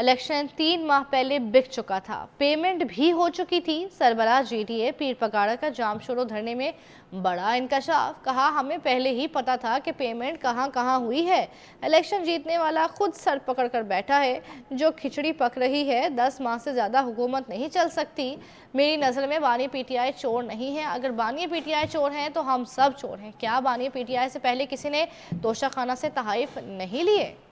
Election 3 माह पहले बिक चुका था, पेमेंट भी हो चुकी थी। सरबराह GDA पीर पगाड़ा का जामशोरो धरने में बड़ा इंकशाफ, कहा हमें पहले ही पता था कि पेमेंट कहां कहां हुई है। इलेक्शन जीतने वाला खुद सर पकड़ कर बैठा है जो खिचड़ी पक रही है। 10 माह से ज़्यादा हुकूमत नहीं चल सकती। मेरी नज़र में बानी PTI चोर नहीं है, अगर बानी PTI चोर हैं तो हम सब चोर हैं। क्या बानी PTI से पहले किसी ने तोशाखाना से तहरीफ नहीं लिए?